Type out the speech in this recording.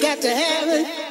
Got to have it.